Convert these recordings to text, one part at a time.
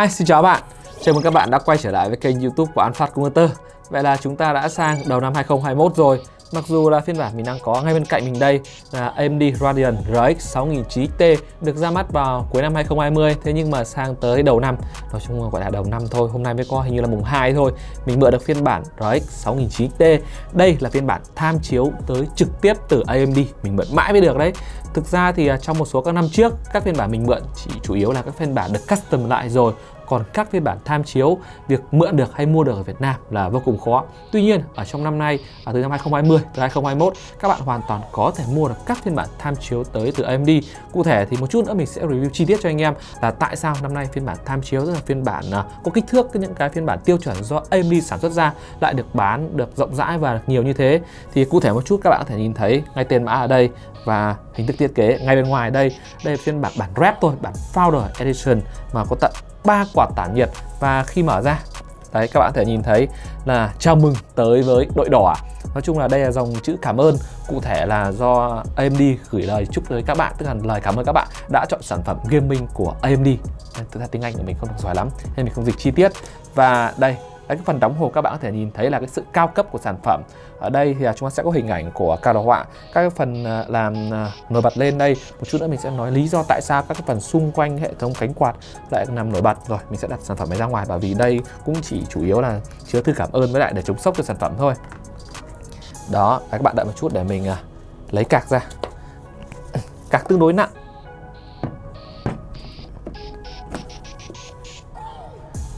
Hi, xin chào bạn. Chào mừng các bạn đã quay trở lại với kênh YouTube của An Phát Computer. Vậy là chúng ta đã sang đầu năm 2021 rồi. Mặc dù là phiên bản mình đang có ngay bên cạnh mình đây là AMD Radeon RX 6900 XT được ra mắt vào cuối năm 2020. Thế nhưng mà sang tới đầu năm, nói chung là gọi là đầu năm thôi, hôm nay mới có, hình như là mùng 2 thôi, mình mượn được phiên bản RX 6900 XT. Đây là phiên bản tham chiếu tới trực tiếp từ AMD, mình mượn mãi mới được đấy. Thực ra thì trong một số các năm trước, các phiên bản mình mượn chỉ chủ yếu là các phiên bản được custom lại rồi. Còn các phiên bản tham chiếu, việc mượn được hay mua được ở Việt Nam là vô cùng khó. Tuy nhiên, ở trong năm nay, từ năm 2020 tới 2021, các bạn hoàn toàn có thể mua được các phiên bản tham chiếu tới từ AMD. Cụ thể thì một chút nữa mình sẽ review chi tiết cho anh em là tại sao năm nay phiên bản tham chiếu, tức là phiên bản có kích thước, những cái phiên bản tiêu chuẩn do AMD sản xuất ra lại được bán được rộng rãi và được nhiều như thế. Thì cụ thể một chút các bạn có thể nhìn thấy ngay tên mã ở đây và hình thức thiết kế ngay bên ngoài đây. Đây là phiên bản Rep thôi, bản Founder Edition mà có tận 3 quả tản nhiệt, và khi mở ra đấy các bạn có thể nhìn thấy là chào mừng tới với đội đỏ. Nói chung là đây là dòng chữ cảm ơn, cụ thể là do AMD gửi lời chúc tới các bạn, tức là lời cảm ơn các bạn đã chọn sản phẩm gaming của AMD. Thực ra tiếng Anh của mình không được giỏi lắm nên mình không dịch chi tiết. Và đây, cái phần đóng hộp các bạn có thể nhìn thấy là cái sự cao cấp của sản phẩm. Ở đây thì chúng ta sẽ có hình ảnh của card họa, các cái phần làm nổi bật lên đây. Một chút nữa mình sẽ nói lý do tại sao các cái phần xung quanh hệ thống cánh quạt lại nằm nổi bật. Rồi mình sẽ đặt sản phẩm này ra ngoài, bởi vì đây cũng chỉ chủ yếu là chứa thư cảm ơn với lại để chống sốc cho sản phẩm thôi. Đó, các bạn đợi một chút để mình lấy cạc ra. Cạc tương đối nặng.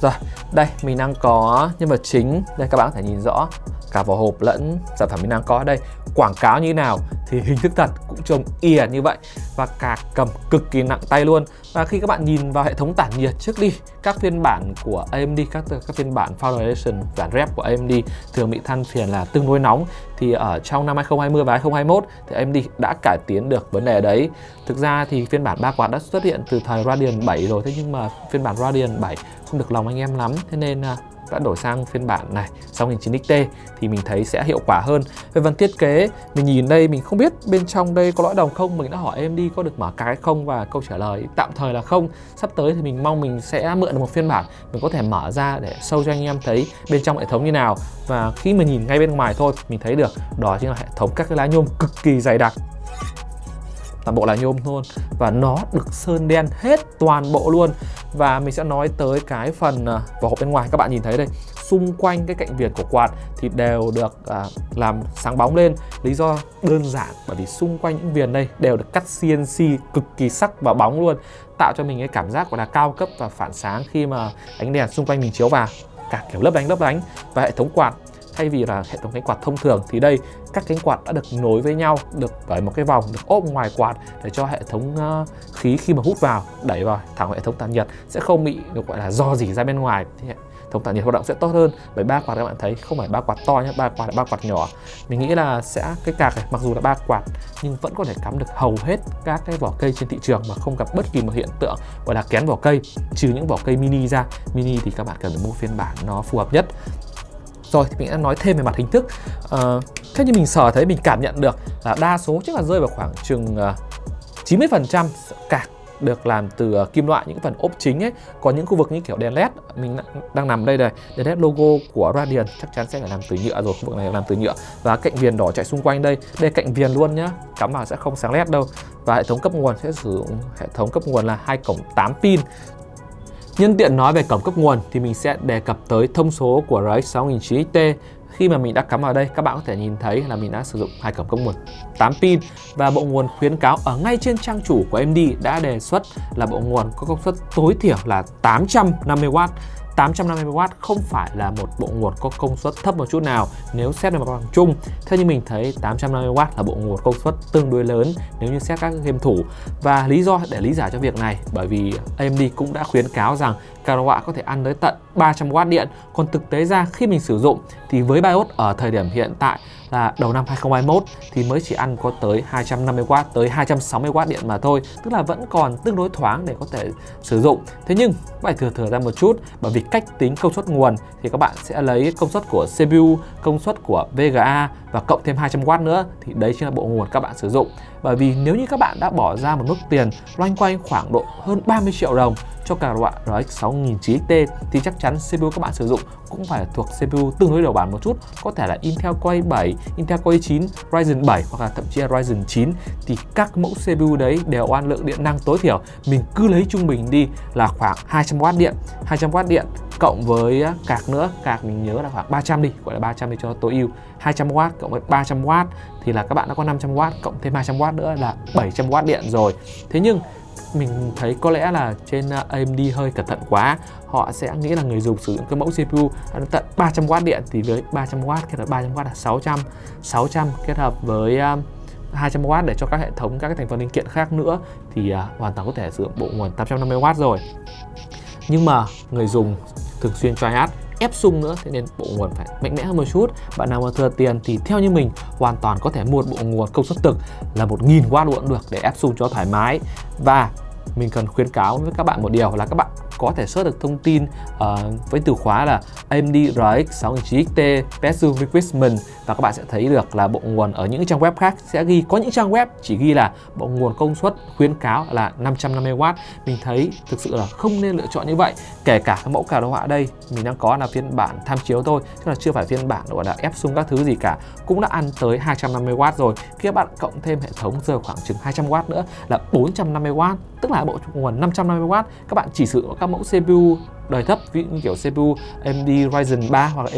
Rồi, đây mình đang có nhân vật chính. Đây các bạn có thể nhìn rõ cả vỏ hộp lẫn sản phẩm mình đang có đây. Quảng cáo như nào thì hình thức thật cũng trông ỉa như vậy. Và cạc cầm cực kỳ nặng tay luôn. Và khi các bạn nhìn vào hệ thống tản nhiệt trước đi, các phiên bản của AMD, các phiên bản Founder Edition, bản Rep của AMD thường bị than phiền là tương đối nóng. Thì ở trong năm 2020 và 2021 thì AMD đã cải tiến được vấn đề đấy. Thực ra thì phiên bản 3 quạt đã xuất hiện từ thời Radeon 7 rồi. Thế nhưng mà phiên bản Radeon 7 không được lòng anh em lắm, thế nên đã đổi sang phiên bản này 6900 XT thì mình thấy sẽ hiệu quả hơn. Về phần thiết kế, mình nhìn đây mình không biết bên trong đây có lõi đồng không, mình đã hỏi AMD có được mở cái không và câu trả lời tạm thời là không. Sắp tới thì mình mong mình sẽ mượn được một phiên bản mình có thể mở ra để show cho anh em thấy bên trong hệ thống như nào. Và khi mình nhìn ngay bên ngoài thôi mình thấy được đó chính là hệ thống các cái lá nhôm cực kỳ dày đặc, toàn bộ là nhôm luôn, và nó được sơn đen hết toàn bộ luôn. Và mình sẽ nói tới cái phần vỏ hộp bên ngoài, các bạn nhìn thấy đây, xung quanh cái cạnh viền của quạt thì đều được làm sáng bóng lên. Lý do đơn giản bởi vì xung quanh những viền đây đều được cắt CNC cực kỳ sắc và bóng luôn, tạo cho mình cái cảm giác gọi là cao cấp và phản sáng khi mà ánh đèn xung quanh mình chiếu vào, cả kiểu lấp lánh. Và hệ thống quạt, thay vì là hệ thống cánh quạt thông thường thì đây các cánh quạt đã được nối với nhau, được bởi một cái vòng được ốp ngoài quạt để cho hệ thống khí khi mà hút vào, đẩy vào thẳng hệ thống tản nhiệt sẽ không bị được gọi là rò rỉ ra bên ngoài. Thì hệ thống tản nhiệt hoạt động sẽ tốt hơn. Bởi ba quạt các bạn thấy không phải ba quạt to nhé, ba quạt là ba quạt nhỏ. Mình nghĩ là sẽ cái cạc này mặc dù là ba quạt nhưng vẫn có thể cắm được hầu hết các cái vỏ cây trên thị trường mà không gặp bất kỳ một hiện tượng gọi là kén vỏ cây, trừ những vỏ cây mini ra. Mini thì các bạn cần phải mua phiên bản nó phù hợp nhất. Rồi thì mình đã nói thêm về mặt hình thức. Thế như mình sờ thấy, mình cảm nhận được là đa số chắc là rơi vào khoảng chừng 90% cạc được làm từ kim loại, những phần ốp chính ấy. Còn những khu vực như kiểu đèn LED, mình đang nằm đây này, đèn LED logo của Radeon chắc chắn sẽ phải làm từ nhựa rồi, khu vực này làm từ nhựa. Và cạnh viền đỏ chạy xung quanh đây, đây cạnh viền luôn nhá, cắm vào sẽ không sáng LED đâu. Và hệ thống cấp nguồn sẽ sử dụng hệ thống cấp nguồn là 2 cổng 8 pin. Nhân tiện nói về cổng cấp nguồn thì mình sẽ đề cập tới thông số của RX 6900 XT. Khi mà mình đã cắm vào đây, các bạn có thể nhìn thấy là mình đã sử dụng 2 cổng cấp nguồn 8 pin. Và bộ nguồn khuyến cáo ở ngay trên trang chủ của AMD đã đề xuất là bộ nguồn có công suất tối thiểu là 850W. 850W không phải là một bộ nguồn có công suất thấp một chút nào nếu xét về mặt bằng chung. Thế nhưng mình thấy 850W là bộ nguồn công suất tương đối lớn nếu như xét các game thủ. Và lý do để lý giải cho việc này bởi vì AMD cũng đã khuyến cáo rằng card họa có thể ăn tới tận 300W điện. Còn thực tế ra khi mình sử dụng thì với BIOS ở thời điểm hiện tại là đầu năm 2021 thì mới chỉ ăn có tới 250W tới 260W điện mà thôi, tức là vẫn còn tương đối thoáng để có thể sử dụng. Thế nhưng phải thừa ra một chút, bởi vì cách tính công suất nguồn thì các bạn sẽ lấy công suất của CPU, công suất của VGA và cộng thêm 200W nữa, thì đấy chính là bộ nguồn các bạn sử dụng. Bởi vì nếu như các bạn đã bỏ ra một mức tiền loanh quanh khoảng độ hơn 30 triệu đồng cho cả loại RX 6090 XT thì chắc chắn CPU các bạn sử dụng cũng phải thuộc CPU tương đối đầu bản một chút, có thể là Intel Core i7, Intel Core i9, Ryzen 7 hoặc là thậm chí là Ryzen 9 thì các mẫu CPU đấy đều oan lượng điện năng tối thiểu, mình cứ lấy trung bình đi là khoảng 200W điện, 200W điện cộng với cạc nữa, cạc mình nhớ là khoảng 300 đi, gọi là 300 đi cho tối ưu, 200W cộng với 300W thì là các bạn đã có 500W cộng thêm 200W nữa là 700W điện rồi. Thế nhưng mình thấy có lẽ là trên AMD hơi cẩn thận quá, họ sẽ nghĩ là người dùng sử dụng cái mẫu CPU tận 300W điện thì với 300W kết hợp 300W là 600 kết hợp với 200W để cho các hệ thống, các cái thành phần linh kiện khác nữa thì hoàn toàn có thể sử dụng bộ nguồn 850W rồi. Nhưng mà người dùng thường xuyên try hard ép sung nữa, thế nên bộ nguồn phải mạnh mẽ hơn một chút. Bạn nào mà thừa tiền thì theo như mình hoàn toàn có thể mua bộ nguồn công suất thực là 1000W luôn được để ép sung cho thoải mái. Và mình cần khuyến cáo với các bạn một điều là các bạn có thể search được thông tin với từ khóa là AMD RX 6900 XT Special Requirement và các bạn sẽ thấy được là bộ nguồn ở những trang web khác sẽ ghi, có những trang web chỉ ghi là bộ nguồn công suất khuyến cáo là 550W. Mình thấy thực sự là không nên lựa chọn như vậy, kể cả cái mẫu card đồ họa đây mình đang có là phiên bản tham chiếu thôi, chứ là chưa phải phiên bản gọi là ép sung các thứ gì cả, cũng đã ăn tới 250W rồi. Khi các bạn cộng thêm hệ thống giờ khoảng chừng 200W nữa là 450W, tức là bộ nguồn 550W các bạn chỉ sử dụng các mẫu CPU đời thấp, ví dụ như kiểu CPU AMD Ryzen 3 hoặc là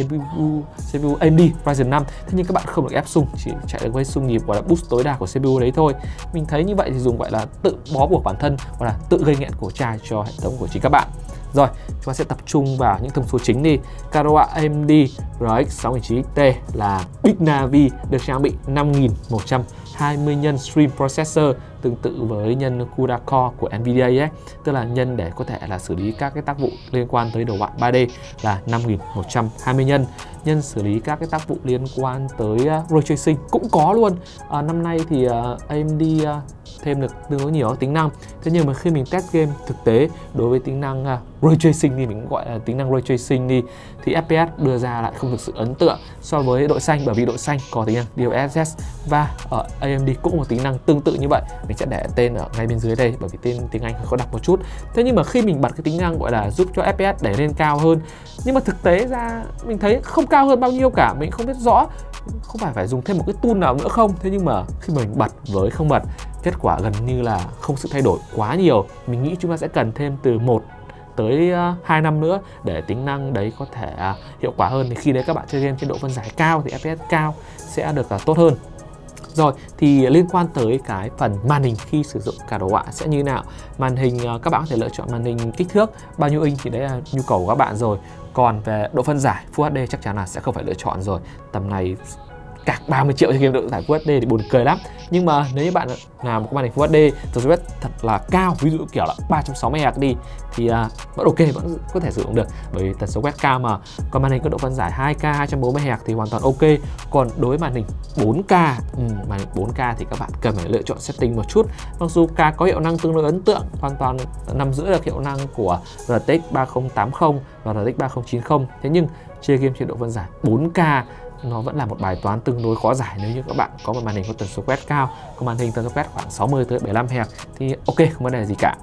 CPU AMD Ryzen 5. Thế nhưng các bạn không được ép sung, chỉ chạy được với sung nhịp gọi là boost tối đa của CPU đấy thôi. Mình thấy như vậy thì dùng gọi là tự bó buộc bản thân hoặc là tự gây nghẹn cổ chai cho hệ thống của chính các bạn. Rồi, chúng ta sẽ tập trung vào những thông số chính đi. Card đồ họa AMD RX 6900 XT là Big Navi được trang bị 5120 nhân Stream Processor, tương tự với nhân CUDA Core của NVIDIA ấy, tức là nhân để có thể là xử lý các cái tác vụ liên quan tới đồ họa 3D là 5120 nhân xử lý các cái tác vụ liên quan tới Ray Tracing cũng có luôn. Năm nay thì AMD thêm được tương đối nhiều tính năng. Thế nhưng mà khi mình test game thực tế đối với tính năng Ray Tracing thì mình cũng gọi là tính năng Ray Tracing đi, thì FPS đưa ra lại không thực sự ấn tượng so với đội xanh, bởi vì đội xanh có tính năng DLSS và ở AMD cũng một tính năng tương tự như vậy. Mình sẽ để tên ở ngay bên dưới đây bởi vì tên tiếng Anh hơi khó đọc một chút. Thế nhưng mà khi mình bật cái tính năng gọi là giúp cho FPS đẩy lên cao hơn, nhưng mà thực tế ra mình thấy không cao hơn bao nhiêu cả, mình không biết rõ không phải dùng thêm một cái tool nào nữa không. Thế nhưng mà khi mình bật với không bật, kết quả gần như là không sự thay đổi quá nhiều. Mình nghĩ chúng ta sẽ cần thêm từ 1 tới 2 năm nữa để tính năng đấy có thể hiệu quả hơn, thì khi đấy các bạn chơi game trên độ phân giải cao thì FPS cao sẽ được tốt hơn. Rồi, thì liên quan tới cái phần màn hình khi sử dụng card đồ họa sẽ như nào. Màn hình các bạn có thể lựa chọn màn hình kích thước bao nhiêu inch thì đấy là nhu cầu của các bạn rồi. Còn về độ phân giải Full HD chắc chắn là sẽ không phải lựa chọn rồi. Tầm này cạc 30 triệu trên game độ giải Full HD thì buồn cười lắm. Nhưng mà nếu như bạn làm một cái màn hình Full HD rồi thật là cao, ví dụ kiểu là 360Hz đi thì vẫn ok, vẫn có thể sử dụng được bởi vì tần số quét cao mà. Còn màn hình có độ phân giải 2K 240Hz thì hoàn toàn ok. Còn đối với màn hình 4K, màn hình 4K thì các bạn cần phải lựa chọn setting một chút. Mặc dù K có hiệu năng tương đối ấn tượng, hoàn toàn nằm giữa được hiệu năng của RTX 3080 và RTX 3090. Thế nhưng chơi game trên độ phân giải 4K nó vẫn là một bài toán tương đối khó giải nếu như các bạn có một màn hình có tần số quét cao. Còn màn hình tần số quét khoảng 60 tới 75 Hz thì ok, không vấn đề gì cả.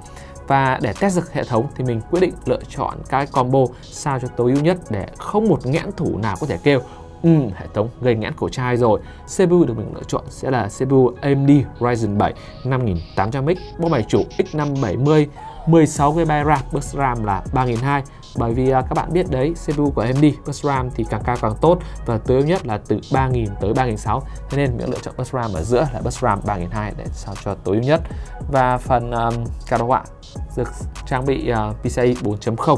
Và để test được hệ thống thì mình quyết định lựa chọn cái combo sao cho tối ưu nhất để không một nghẽn thủ nào có thể kêu hệ thống gây nghẽn cổ chai rồi. CPU được mình lựa chọn sẽ là CPU AMD Ryzen 7 5800X, bộ máy chủ X570, 16GB RAM, bus RAM là 3200. Bởi vì các bạn biết đấy, CPU của AMD bus RAM thì càng cao càng tốt và tối ưu nhất là từ 3000 tới 3006. Thế nên mình lựa chọn bus RAM ở giữa là bus RAM 3200 để sao cho tối ưu nhất. Và phần card đồ họa được trang bị PCIe 4.0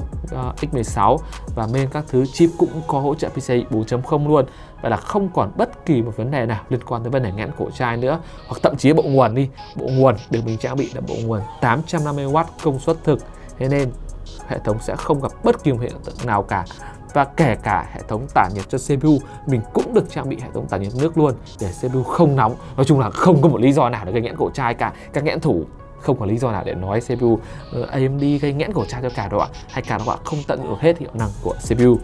X16 và main các thứ chip cũng có hỗ trợ PCIe 4.0 luôn. Vậy là không còn bất kỳ một vấn đề nào liên quan tới vấn đề nghẽn cổ chai nữa. Hoặc thậm chí bộ nguồn đi, bộ nguồn được mình trang bị là bộ nguồn 850W công suất thực. Thế nên hệ thống sẽ không gặp bất kỳ một hiện tượng nào cả. Và kể cả hệ thống tản nhiệt cho CPU, mình cũng được trang bị hệ thống tản nhiệt nước luôn để CPU không nóng. Nói chung là không có một lý do nào để gây nghẽn cổ chai cả. Các nghẽn thủ không có lý do nào để nói CPU AMD gây nghẽn cổ chai cho card đồ họa hay card đồ họa không tận dụng hết hiệu năng của CPU.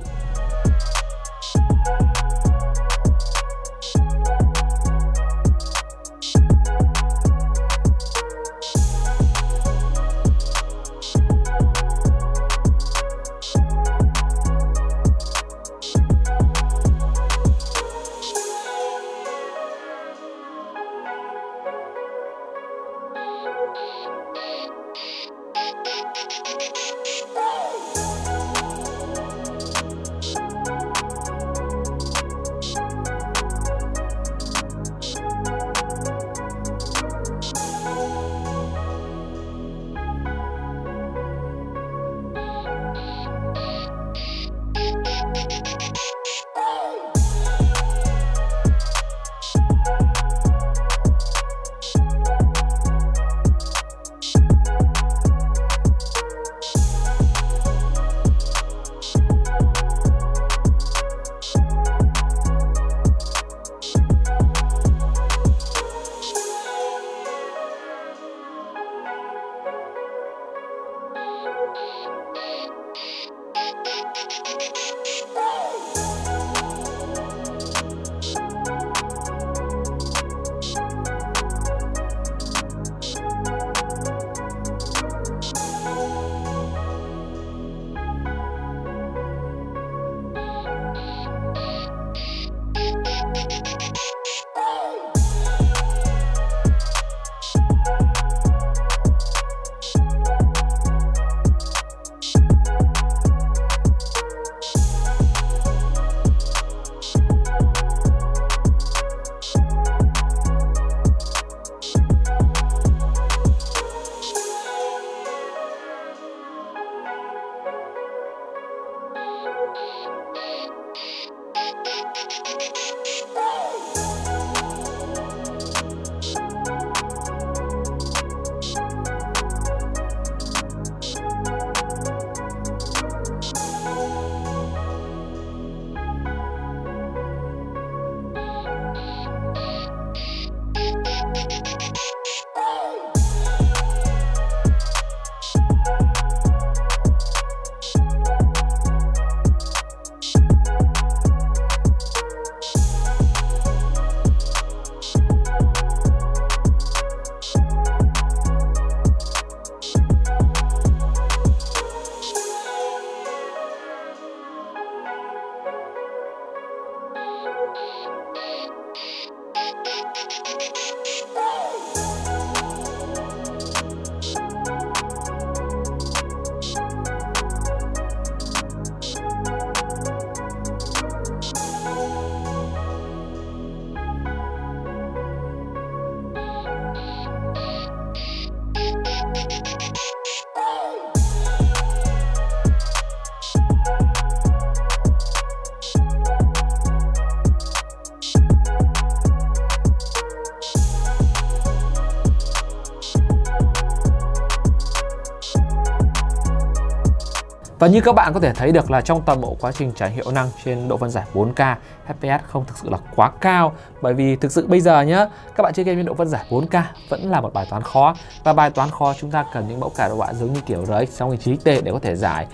Và như các bạn có thể thấy được là trong toàn bộ quá trình trải hiệu năng trên độ phân giải 4K, FPS không thực sự là quá cao, bởi vì thực sự bây giờ nhá, các bạn chơi game trên độ phân giải 4K vẫn là một bài toán khó, và bài toán khó chúng ta cần những mẫu card đồ họa giống như kiểu RX 6900 XT để có thể giải.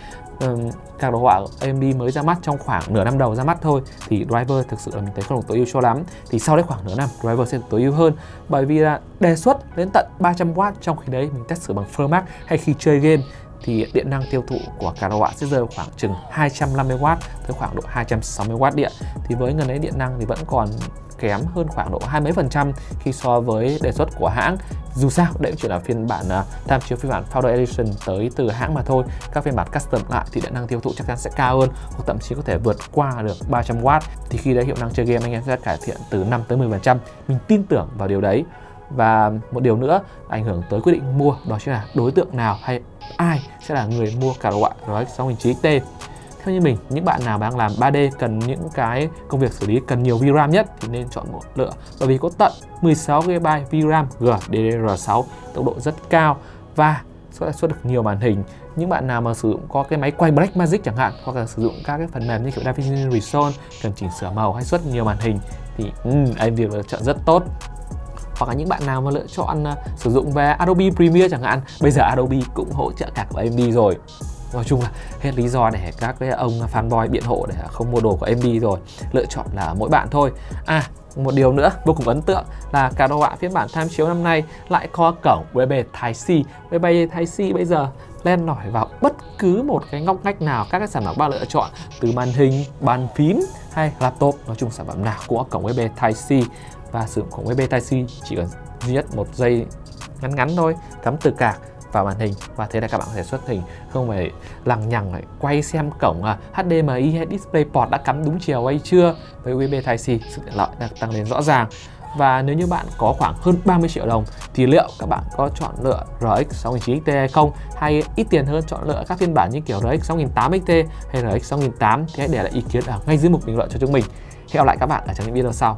Card đồ họa AMD mới ra mắt trong khoảng nửa năm đầu ra mắt thôi thì driver thực sự là mình thấy không được tối ưu cho lắm, thì sau đấy khoảng nửa năm driver sẽ được tối ưu hơn, bởi vì là đề xuất đến tận 300W, trong khi đấy mình test xử bằng Furmark hay khi chơi game thì điện năng tiêu thụ của card đồ họa sẽ rơi khoảng chừng 250W tới khoảng độ 260W điện, thì với ngần ấy điện năng thì vẫn còn kém hơn khoảng độ 20% khi so với đề xuất của hãng. Dù sao đấy chỉ là phiên bản tham chiếu phiên bản Founder Edition tới từ hãng mà thôi, các phiên bản custom lại thì điện năng tiêu thụ chắc chắn sẽ cao hơn, hoặc thậm chí có thể vượt qua được 300W, thì khi đấy hiệu năng chơi game anh em sẽ cải thiện từ 5 tới 10%. Mình tin tưởng vào điều đấy. Và một điều nữa ảnh hưởng tới quyết định mua, đó chính là đối tượng nào hay ai sẽ là người mua card đồ họa RX 6900 XT. Theo như mình, những bạn nào đang làm 3D cần những cái công việc xử lý cần nhiều VRAM nhất thì nên chọn một lựa, bởi vì có tận 16GB VRAM GDDR6 tốc độ rất cao và sẽ xuất được nhiều màn hình. Những bạn nào mà sử dụng có cái máy quay Blackmagic chẳng hạn, hoặc là sử dụng các cái phần mềm như kiểu DaVinci Resolve cần chỉnh sửa màu hay xuất nhiều màn hình thì AMD là lựa chọn rất tốt. Hoặc là những bạn nào mà lựa chọn sử dụng về Adobe Premiere chẳng hạn, bây giờ Adobe cũng hỗ trợ cả của AMD rồi. Nói chung là hết lý do để các cái ông fanboy biện hộ để không mua đồ của AMD rồi, lựa chọn là mỗi bạn thôi. À, một điều nữa vô cùng ấn tượng là card đồ họa phiên bản tham chiếu năm nay lại có cổng USB Type-C. USB Type-C bây giờ len lỏi vào bất cứ một cái ngóc ngách nào các cái sản phẩm bạn lựa chọn, từ màn hình, bàn phím hay laptop, nói chung sản phẩm nào cũng có cổng USB Type-C. Và sử dụng cổng USB Type-C chỉ cần duy nhất một dây ngắn ngắn thôi, cắm từ card vào màn hình, và thế là các bạn có thể xuất hình, không phải lằng nhằng lại quay xem cổng HDMI hay DisplayPort đã cắm đúng chiều hay chưa. Với USB Type-C sự tiện lợi đã tăng lên rõ ràng. Và nếu như bạn có khoảng hơn 30 triệu đồng thì liệu các bạn có chọn lựa RX 6900 XT hay không, hay ít tiền hơn chọn lựa các phiên bản như kiểu RX 6800 XT hay RX 6800, thì hãy để lại ý kiến ở ngay dưới mục bình luận cho chúng mình. Hẹn gặp lại các bạn ở trong những video sau.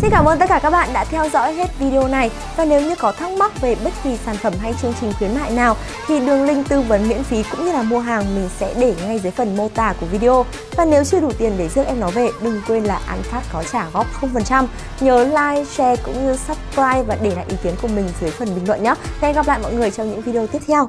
Xin cảm ơn tất cả các bạn đã theo dõi hết video này, và nếu như có thắc mắc về bất kỳ sản phẩm hay chương trình khuyến mại nào thì đường link tư vấn miễn phí cũng như là mua hàng mình sẽ để ngay dưới phần mô tả của video. Và nếu chưa đủ tiền để rước em nó về, đừng quên là An Phát có trả góp 0%. Nhớ like, share cũng như subscribe và để lại ý kiến của mình dưới phần bình luận nhé. Hẹn gặp lại mọi người trong những video tiếp theo.